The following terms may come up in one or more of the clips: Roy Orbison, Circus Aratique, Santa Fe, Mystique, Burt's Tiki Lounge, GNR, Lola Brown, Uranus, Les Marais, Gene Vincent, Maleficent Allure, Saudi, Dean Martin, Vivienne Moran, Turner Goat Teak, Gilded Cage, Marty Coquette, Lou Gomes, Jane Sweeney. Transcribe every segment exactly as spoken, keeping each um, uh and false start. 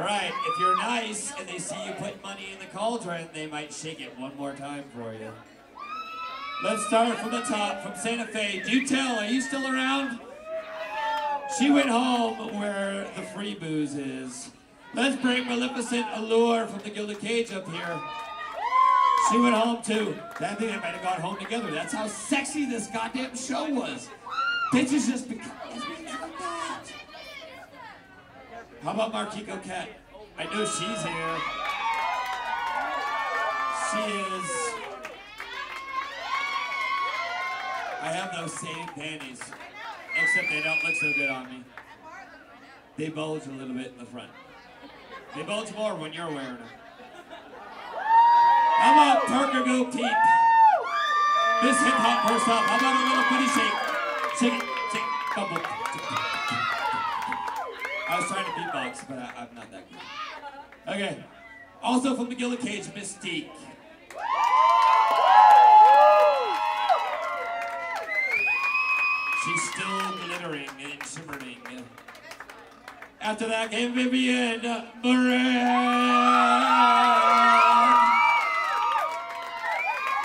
All right, if you're nice and they see you put money in the cauldron, they might shake it one more time for you. Let's start from the top, from Santa Fe. Do you tell, are you still around? She went home where the free booze is. Let's bring Maleficent Allure from the Gilded Cage up here. She went home too. I think they might have gone home together. That's how sexy this goddamn show was. Bitches just become like that. How about Marty Coquette? I know she's here. She is. I have those same panties, except they don't look so good on me. They bulge a little bit in the front. They bulge more when you're wearing them. How about Turner Goat Teak? This hip hop first off. How about a little booty shake? Shake it, shake it, bubble. I was trying to beatbox, but I, I'm not that good. Okay. Also from the Gilded Cage, Mystique. She's still glittering and shimmering. After that came Vivienne Moran.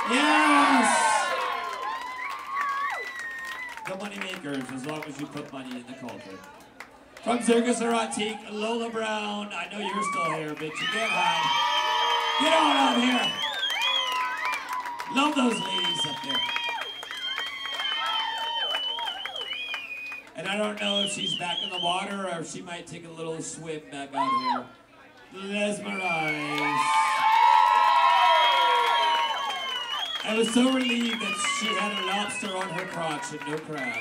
Yes! The money makers, as long as you put money in the culture. From Circus Aratique, Lola Brown. I know you're still here, bitch. You can't hide. Get on out here. Love those ladies up there. And I don't know if she's back in the water or if she might take a little swim back out here. Les Marais. I was so relieved that she had a lobster on her crotch and no crabs.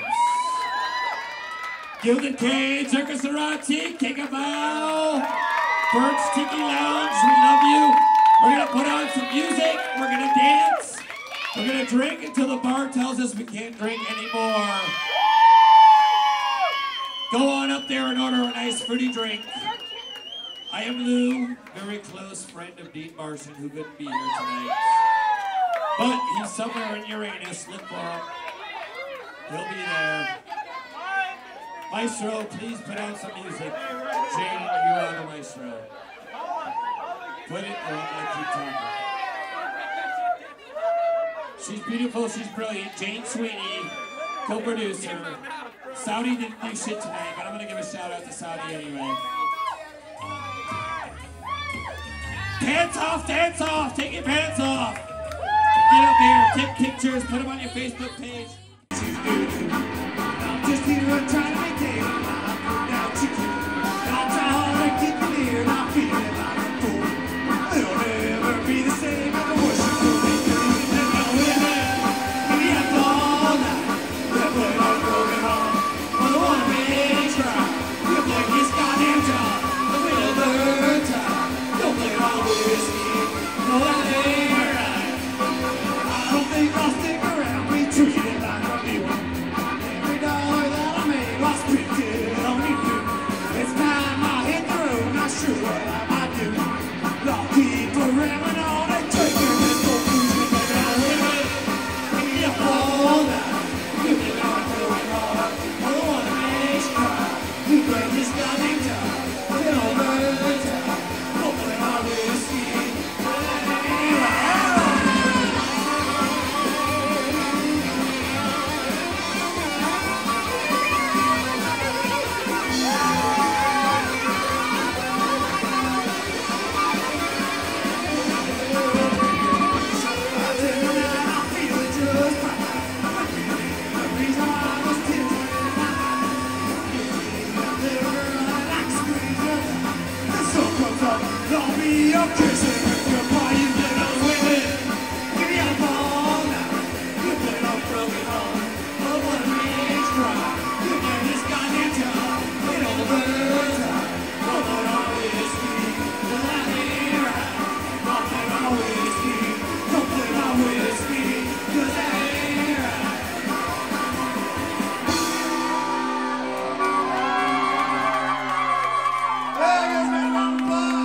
Gilded Cage, Circus Aratique, take a bow. Burt's Tiki Lounge, we love you. We're gonna put on some music, we're gonna dance, we're gonna drink until the bar tells us we can't drink anymore. Go on up there and order a nice fruity drink. I am Lou, very close friend of Dean Martin, who couldn't be here tonight. But he's somewhere in Uranus, look for him. He'll be there. Maestro, please put out some music. Jane, you are the maestro. Put it on, I keep talking. She's beautiful, she's brilliant. Jane Sweeney, co-producer. Saudi didn't do shit tonight, but I'm gonna give a shout out to Saudi anyway. Pants off, dance off, take your pants off. Get up here, take pictures, put them on your Facebook page. I'm just here to try to make it. I'm going down to you. I'll try hard to get near, and I feel like a fool. It'll never be the same. I worship you, and I will have. Maybe I fall all night. That way I'm going on. I don't want to make try. You'll play this goddamn job. I will learn time. Don't play all this game. No, I ain't. I'll stick around, we treated it like a new one. Every dollar that I made was printed on me too. It's time I hit the road, not sure what I might do. But I'll keep ramming on and taking this whole cruise. But I will wait, and you fall down. You've been on going hard, I don't want to make you cry. You play this goddamn time, then I'll burn the time. Hopefully I'll risk it. You're kissing with your boy, you've been on with it. Give me a ball now, you've been on broken home. Oh, what a man's cry, you've been this goddamn job. It all burns out, oh, but always be. Well, I ain't right, oh, but always be. Don't play always be, cause I ain't right. Hey, it's been a long time.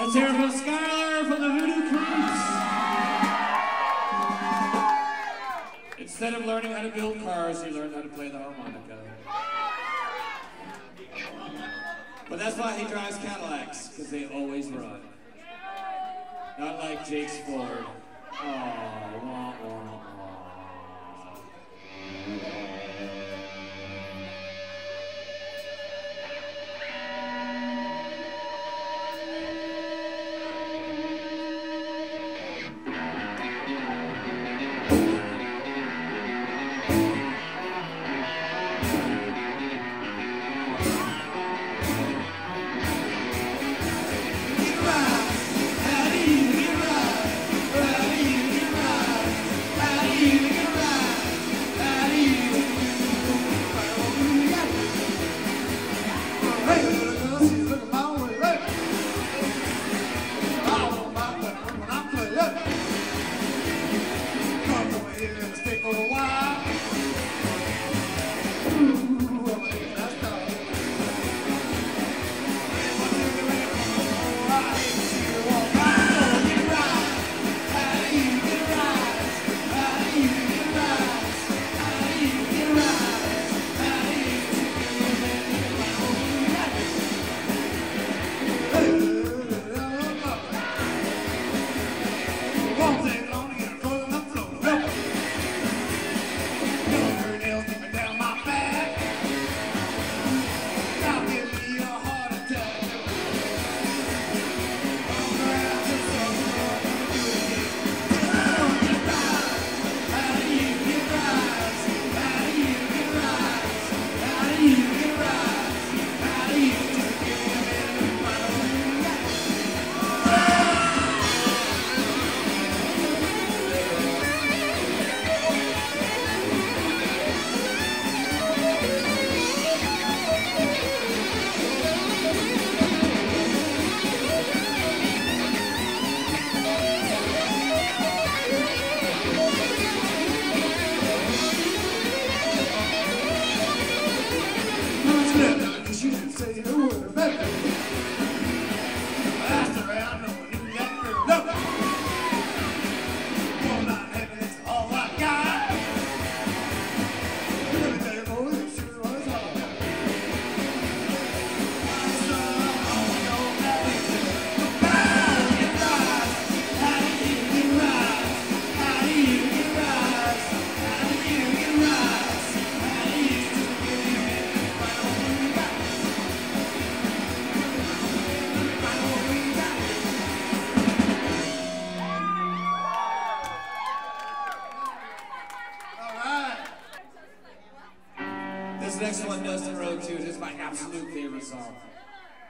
Let's hear it for Skylar from the Voodoo Cruise. Instead of learning how to build cars, he learned how to play the harmonica. But that's why he drives Cadillacs, because they always run. Not like Jake's Ford. Oh, wah, wah, wah.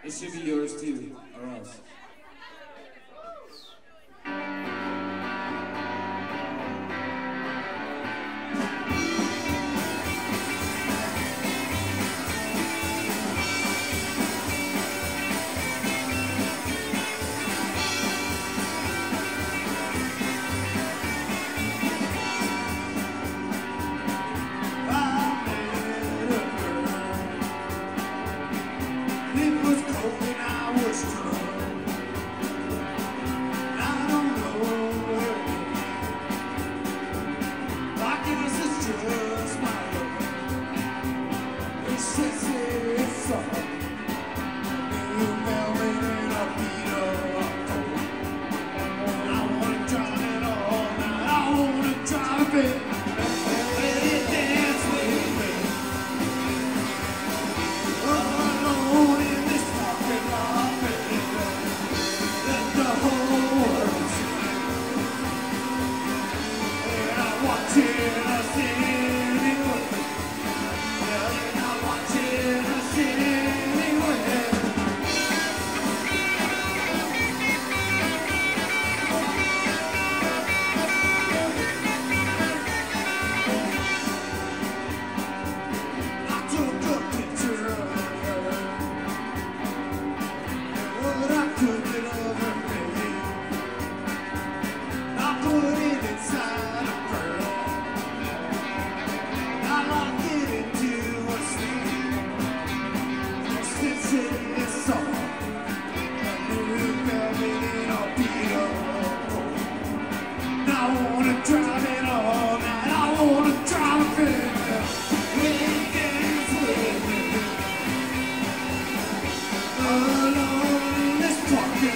It should be yours too, or else.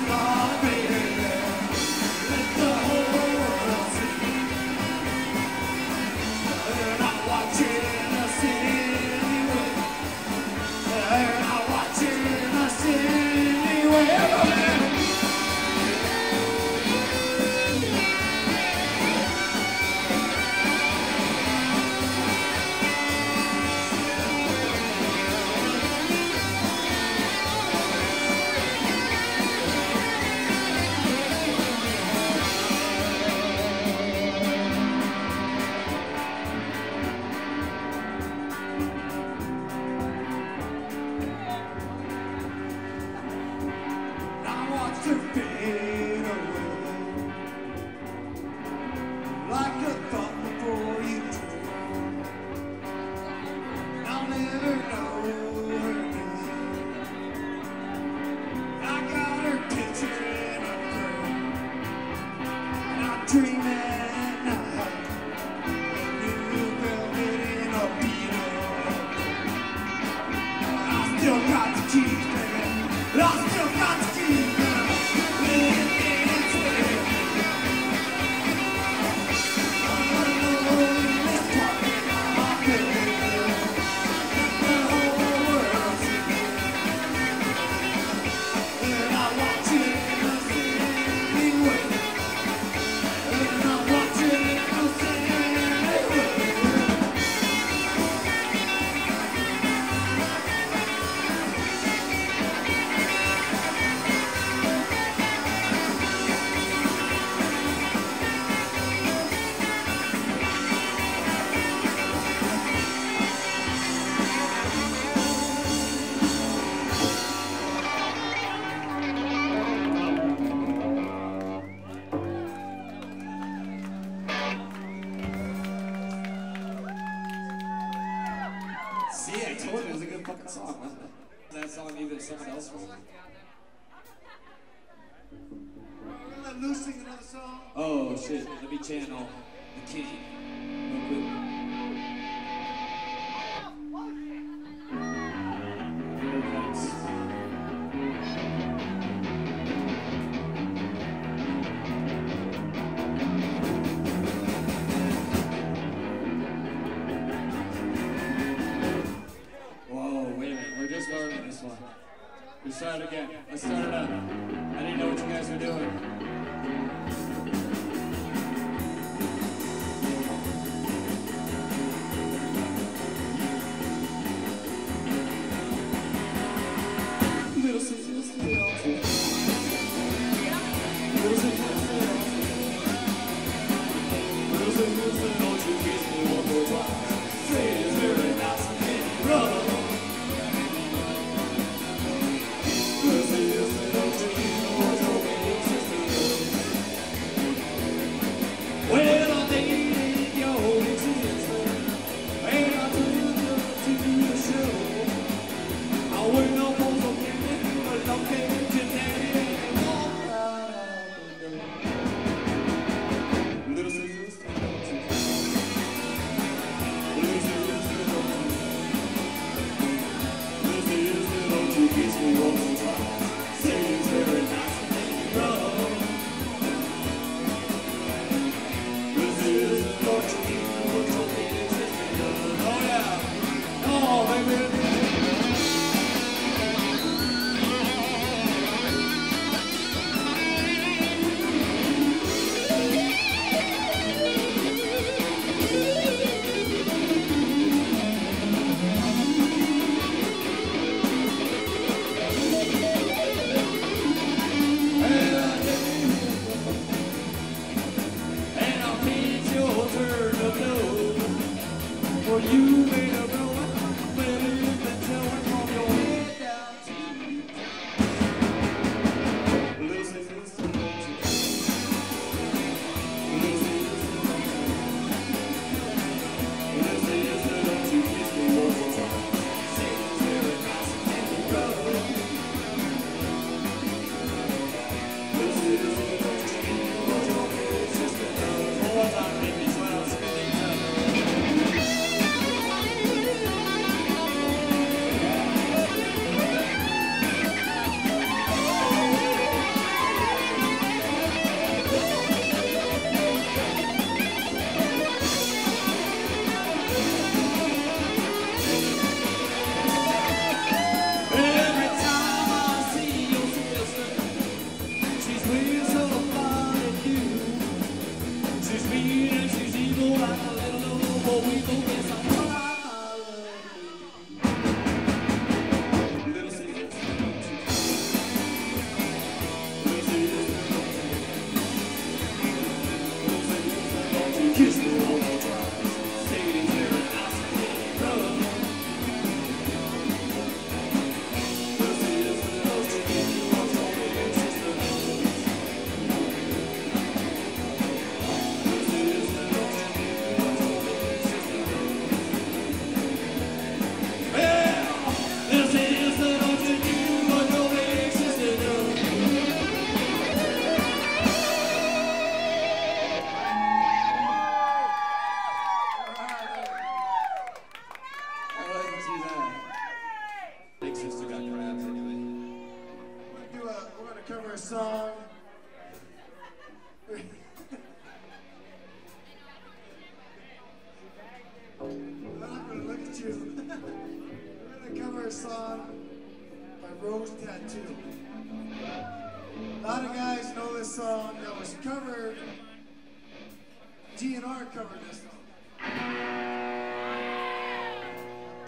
Doing.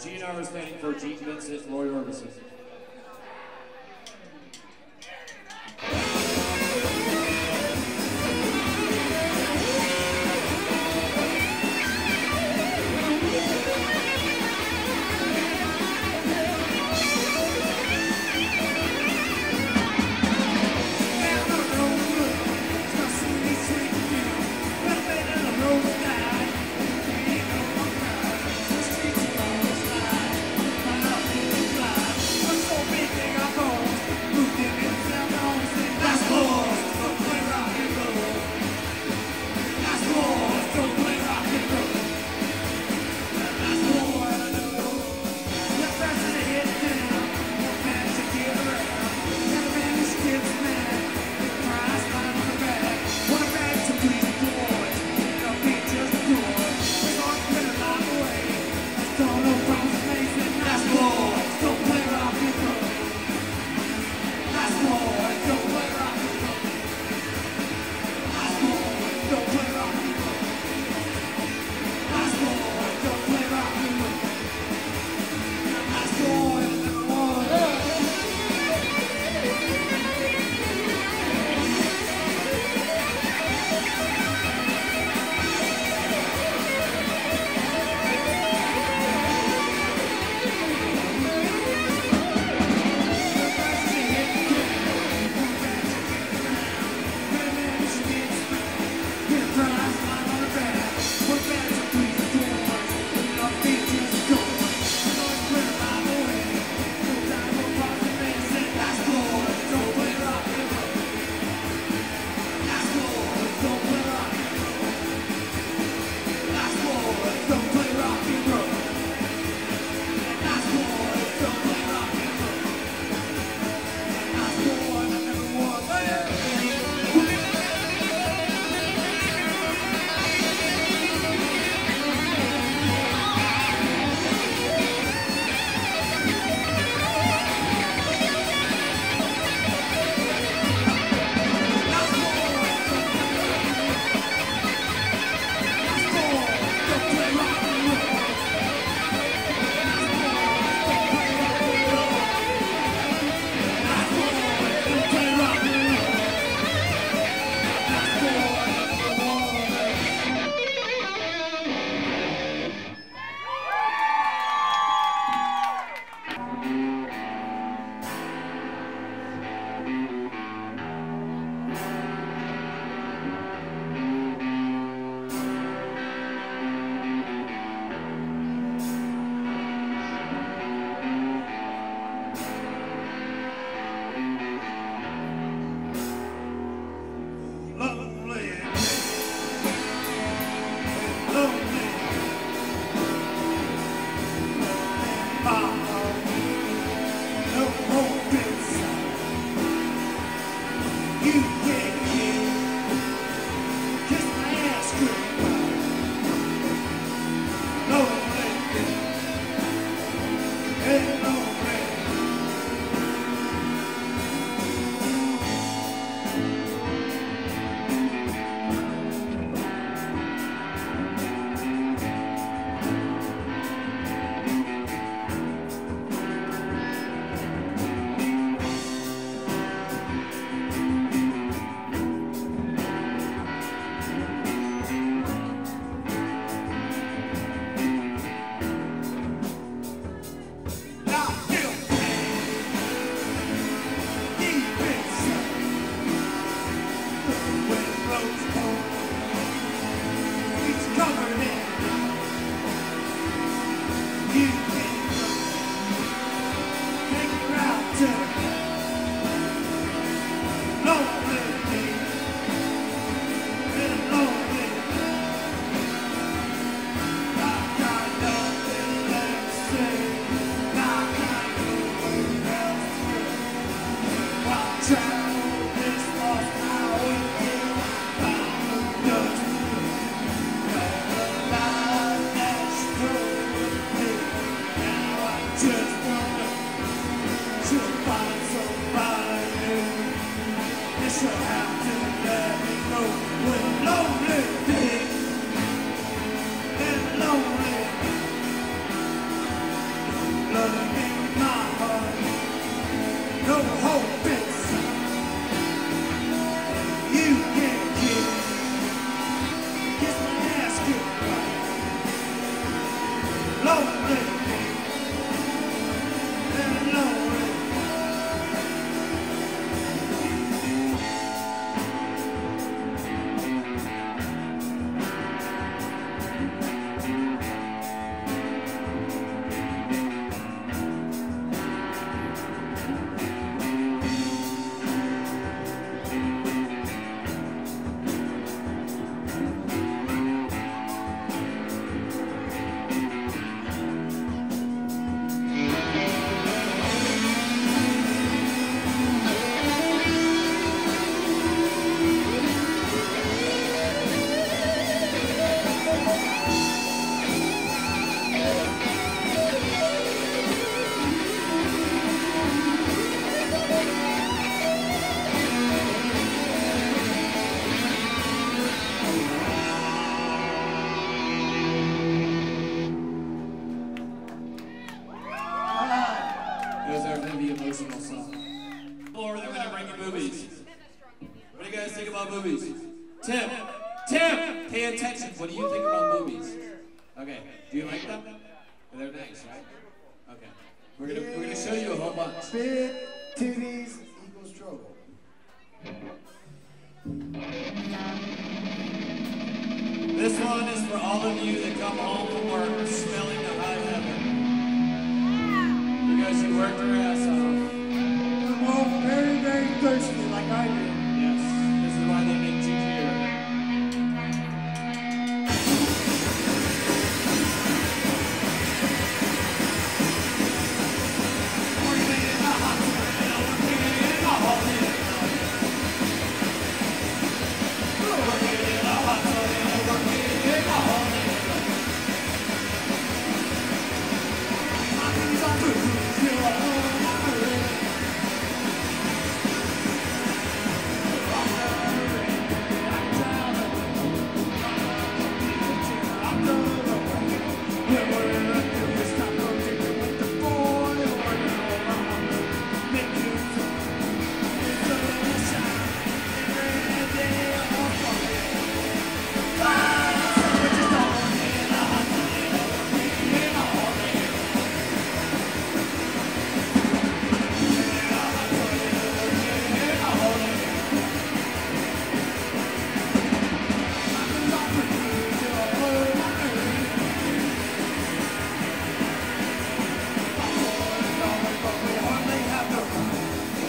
G N R is standing for Gene Vincent, Roy Orbison. Thank you.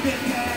Yeah.